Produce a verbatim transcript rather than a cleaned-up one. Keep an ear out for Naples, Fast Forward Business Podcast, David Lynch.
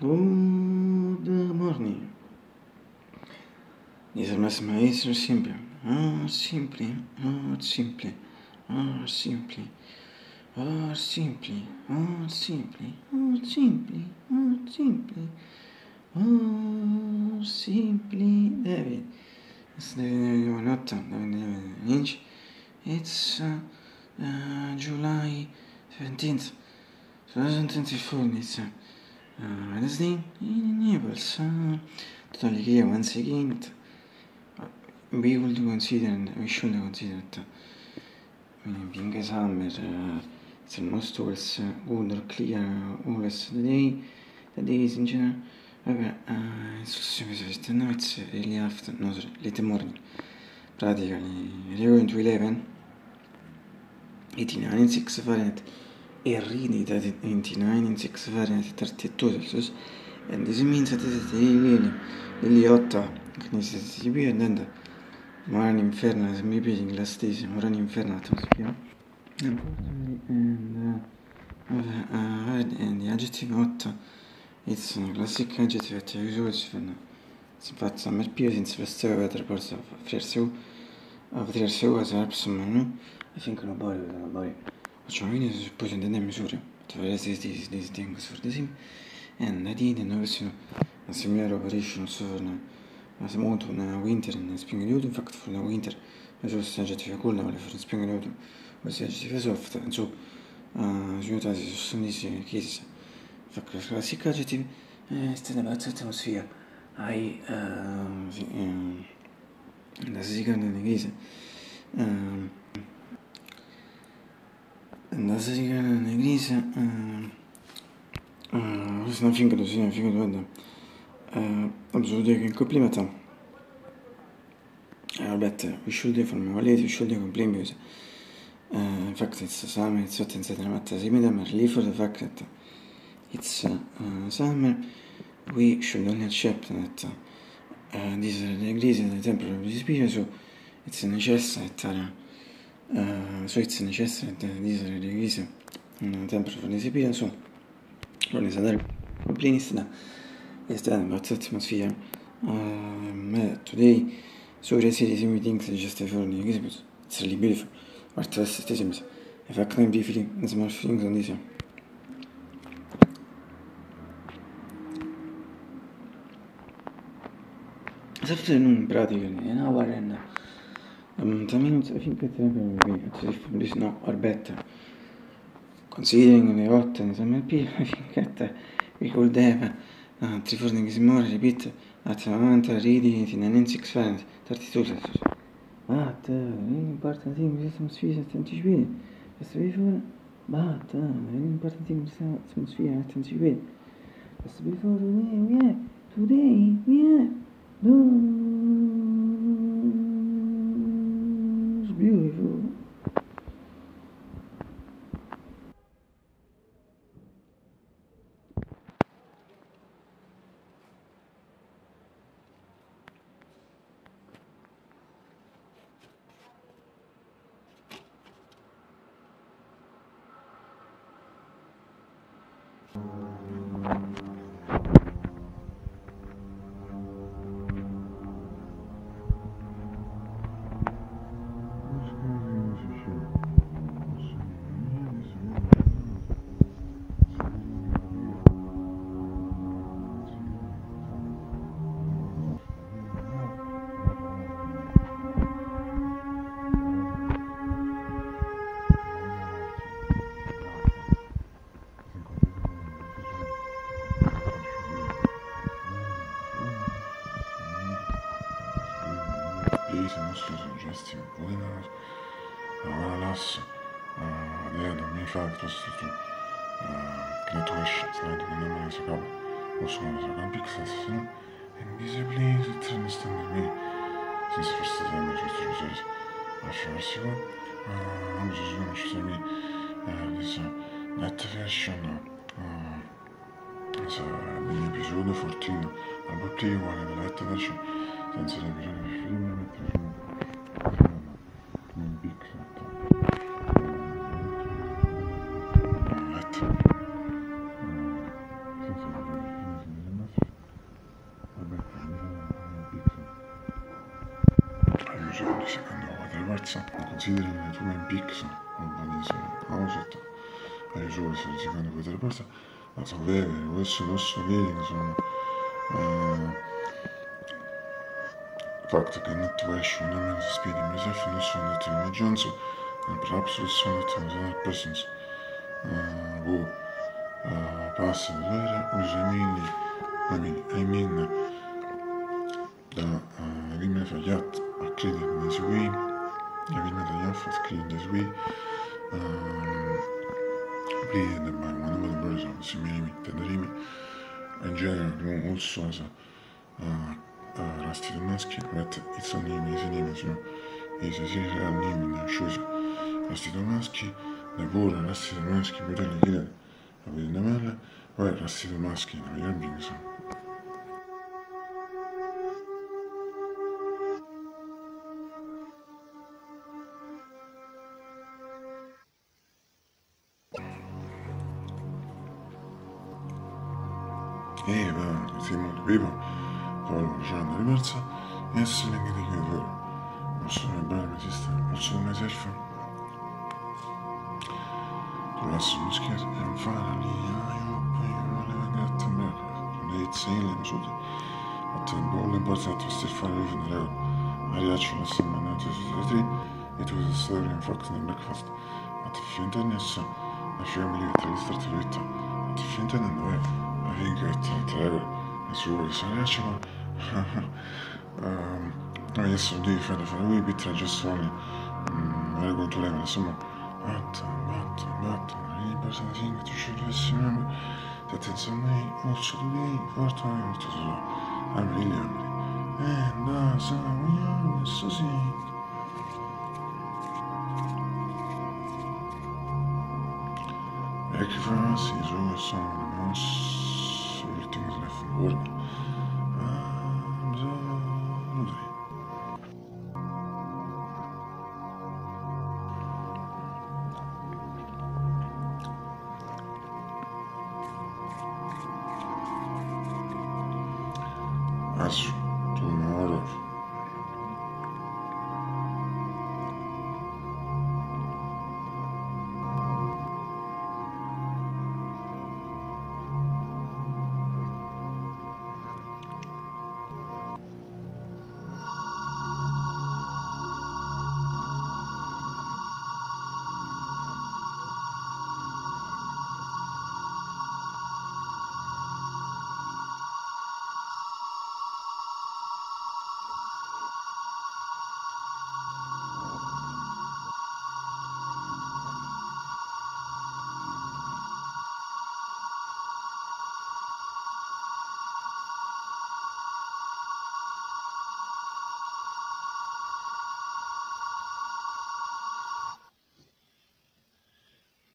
Good morning. Dice el más maestro siempre. Ah, simple, ah, simple, ah, simple, ah, simple, ah, simple, ah, simple, ah, simple, ah, simple, David. It's David Lynch. It's uh, uh, July seventeenth, twenty twenty-four. It's uh, uh, Wednesday in Naples. Uh, totally here once again. We will consider, and we should consider that uh, being a summer, uh, it's almost always uh, good or clear, uh, always the day, the days in general. However, uh, it's also now it's early afternoon, no, late morning, practically eleven to eleven, eighty-nine in six Fahrenheit, already that eighty-nine in six Fahrenheit, thirty-two Celsius, and this means that it's really, really hot. It needs to be and then. Morning Inferno is repeating last days, Morning Inferno atmosphere. Unfortunately, and, uh, uh, and the adjective hot, it's a classic adjective that I use always when it's about summer period, it's the still weather parts of Fierceau, of Fierceau as Alps Manu, I think in a body, in a body. Which I mean is supposed in the name measure, to realize these, these, these things for the same, and I did and also a similar operation also for as a month on a winter and a spring and autumn. In fact, for the winter, I just adjective cool now, for spring and autumn, was adjective soft, and so, uh, you know, in these cases, in fact, the classic adjective, uh, instead about the atmosphere, I, uh, um, that's the second case, um, and that's the second case, um, uh, there's nothing to see, nothing to add. Uh, absolutely a compliment. Uh, but uh, we should for my holidays, we should complain because, uh, in fact, it's summer, it's hot, et cetera. But as I'm relieved for the fact that it's uh, uh, summer, we should only accept that uh, uh, these are the degrees and the temperature of this period, so it's necessary that, uh, uh, so it's necessary that these are the degrees and the temperature for this period, so only that complain is that. Yes, then about the atmosphere. Um, today, so the series we think is just a foreign exhibit. It's really beautiful. But the systems, in fact, I'm briefly and small things on this. This afternoon, practically an hour and um, ten minutes, I think it will be at least from this now or better. Considering the hot and summer period, I think that we could have. Uh, three four things more, repeat at the moment, already eighty-nine point six Fahrenheit, thirty-two Celsius. But the really important thing is atmosphere at twenty-two. That's before, but the really important thing is atmosphere at twenty-two. That's before today we have, today we have those beautiful. Gesture coordinators awareness the other main factors to create slide numbers of also on the pixels and visibly it understands me since first time I just research I show you I'm just going to show me this that version is an episode fourteen about the one in the last version since the version Thank you. house, and uh, like I write something considering that when picks on this house that I usually secondo questa risposta, ma so vero, questo posso vedere che sono fact che non ti esce un nome di spiedi myself, non sono detto emergenza, and perhaps with some other persons who pass there, which I mean, I mean, I mean, that Rime Fayat are created in this way, Rime Fayat was created this way, created by one of the brothers of Simimi Tadarimi, and generally also as a rusty mask, but it's a name, it's a name, so it's a real name in the shoes. Rasti Domaschi lavora, Rasti Domaschi potrà liquidare la Vietnamella, o è Rasti Domaschi in William Bingson. E va, siamo di vivo, poi facciamo la riversa, e adesso vengo di qui dove posso ribrare il sistema, posso ribrare il sistema. Last musket, and finally I hope you will get to America. Late sailing, so but the golden parts that was still far away from the road. I actually saw my nineteen sixty-three. It was a story in fact in the breakfast. At the Fintanus, I firmly registered to it. At the Fintan and the way, I think I think I was always an actual. Um, yes, indeed, for a wee bit, I just only very good to live in the summer. But, but, but, really important thing that you should always remember that in some way, also today, for time to the law, I'm really hungry. And that's how we always succeed. Breakfast is always some of the most sweet things left in the world.